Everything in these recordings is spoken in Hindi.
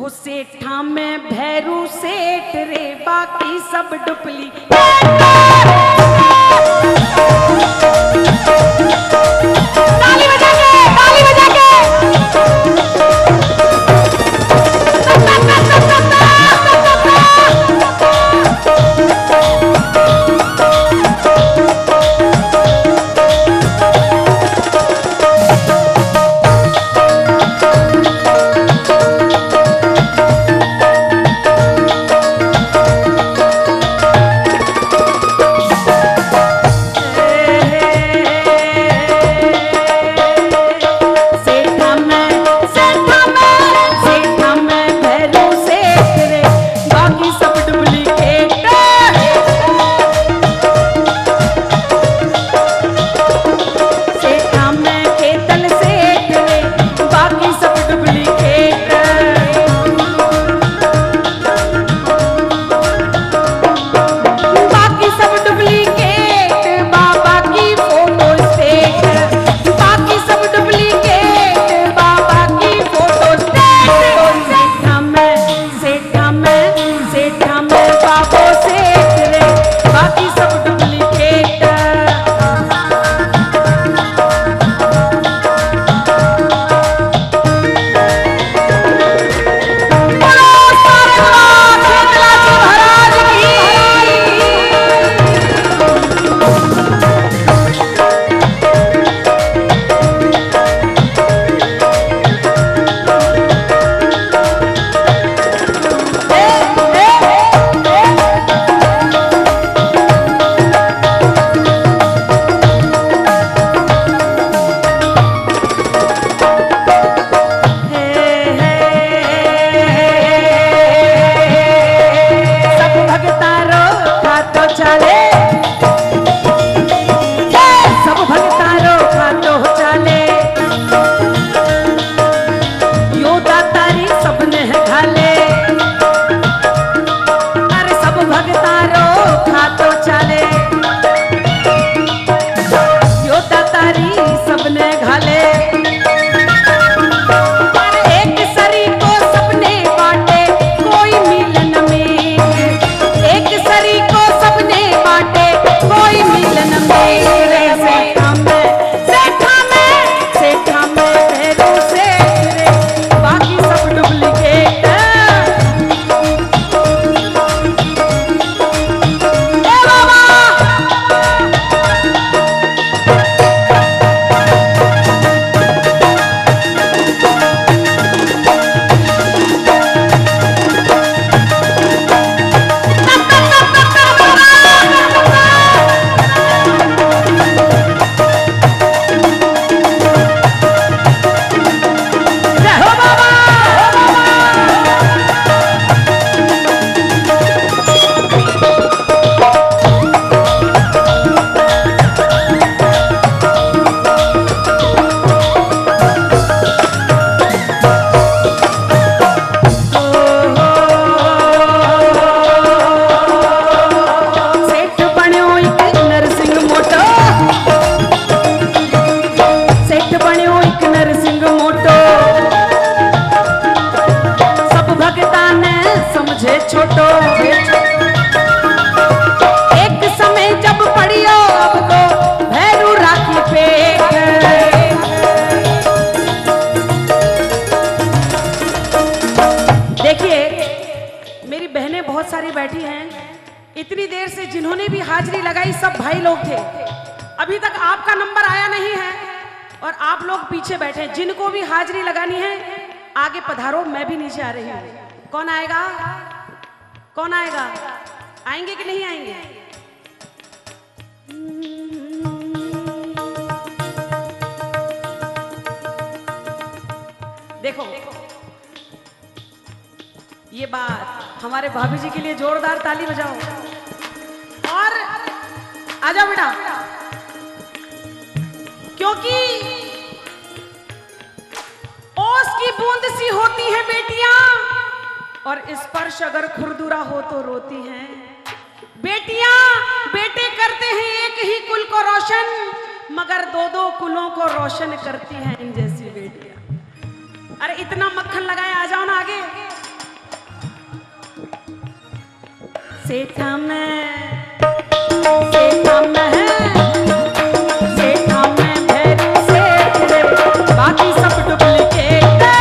हो सेठा में भेरू सेठ रे बाकी सब डुपली। करती हैं इन जैसी बेटियां। अरे इतना मक्खन लगाया, आ जाओ ना आगे। सेठो में भेरू सेठ, बाकी सब डुप्लीकेट है।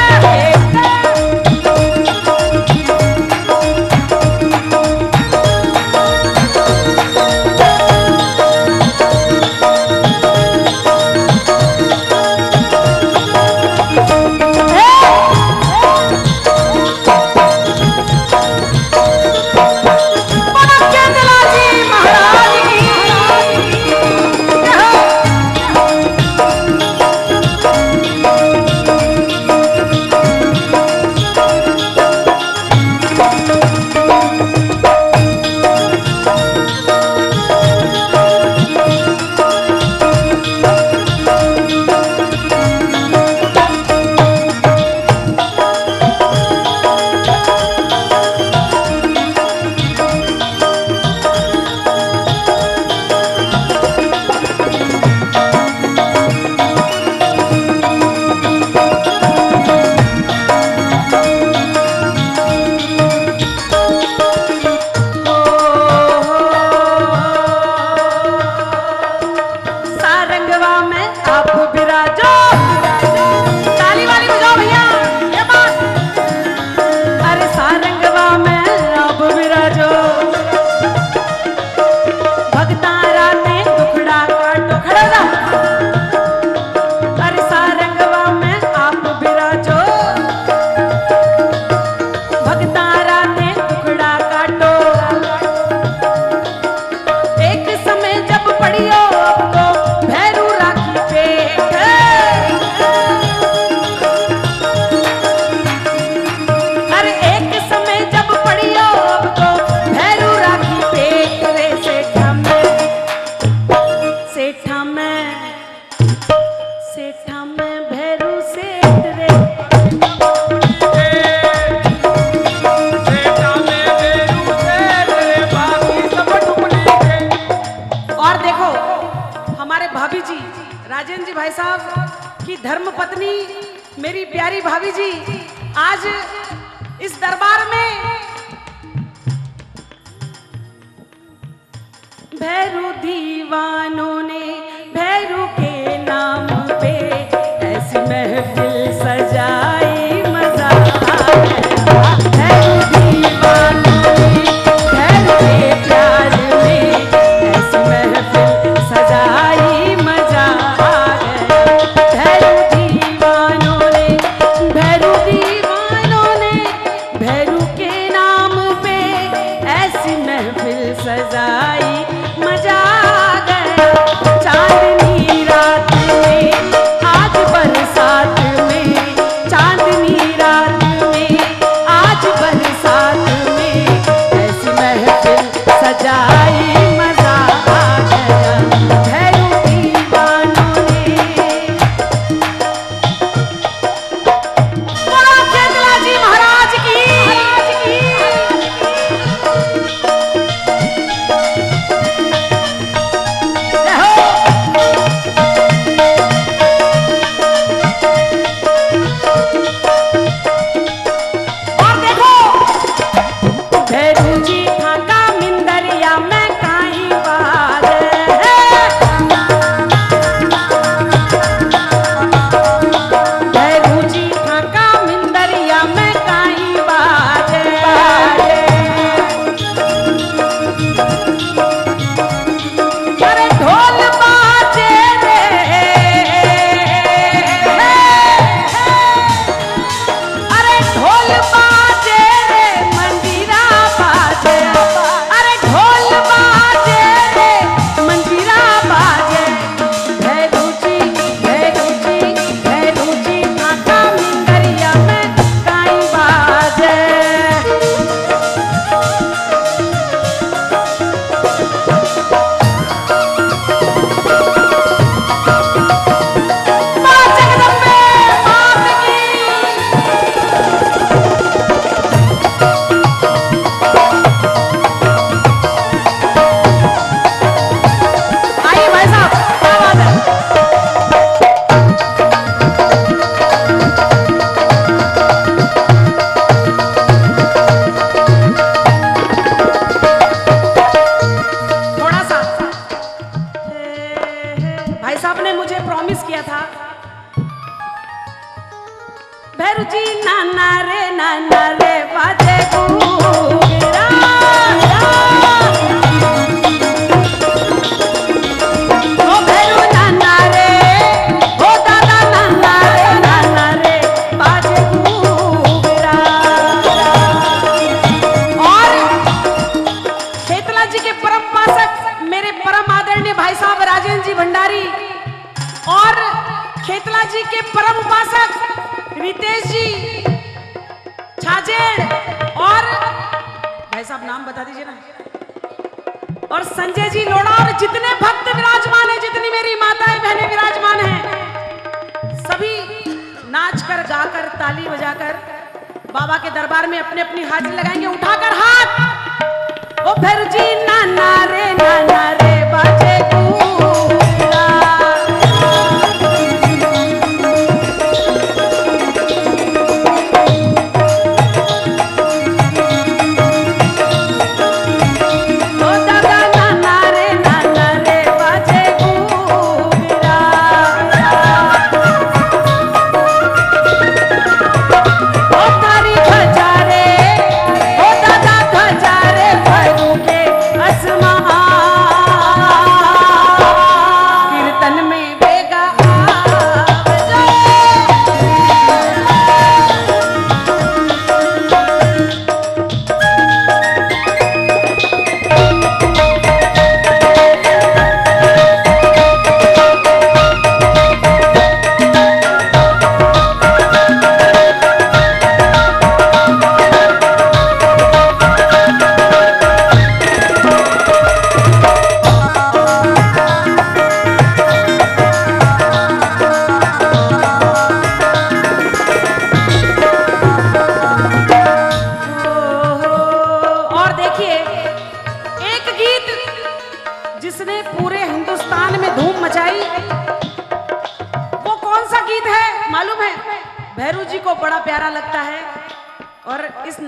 महफिल सजाई मजा आ गया। और भाई साहब नाम बता दीजिए ना, और संजय जी लोढ़ा, और जितने भक्त विराजमान हैं, जितनी मेरी माताएं बहनें विराजमान हैं, सभी नाच कर गाकर ताली बजाकर बाबा के दरबार में अपने अपनी हाजिरी लगाएंगे। उठाकर हाथ, ओ भेरू जी नाना रे नाना रे बाजे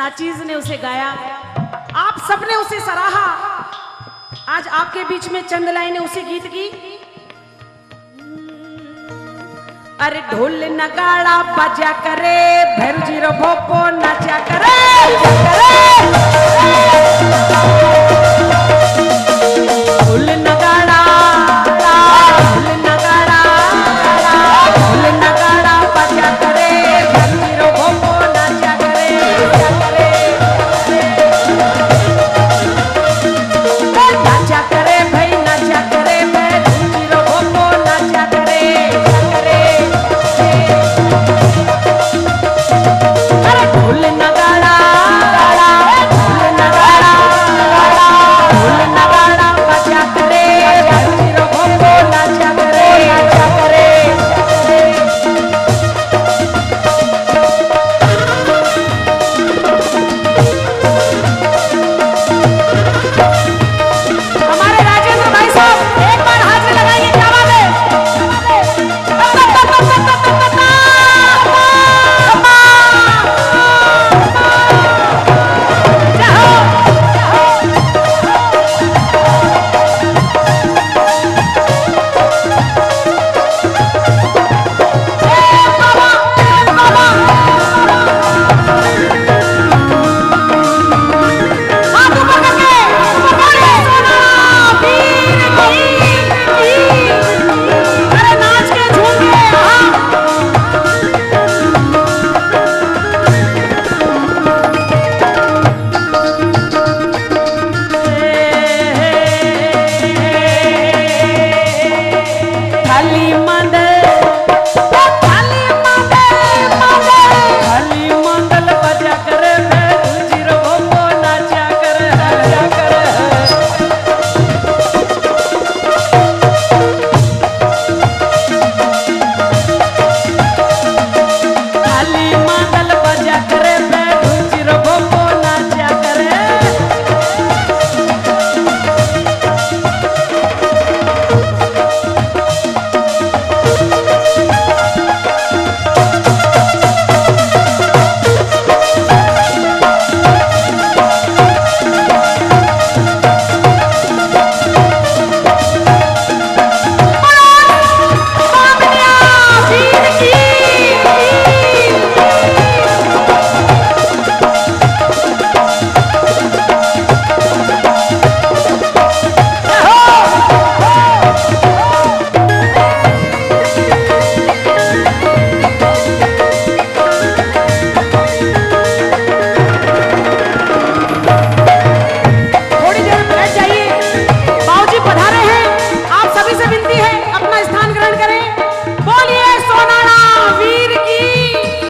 नाचीज ने उसे गाया, आप सबने उसे सराहा। आज आपके बीच में चंद लाइनें उसी गीत की। अरे ढोल नगाड़ा बजा करे भेरू जी रो भोपो नाचा करे।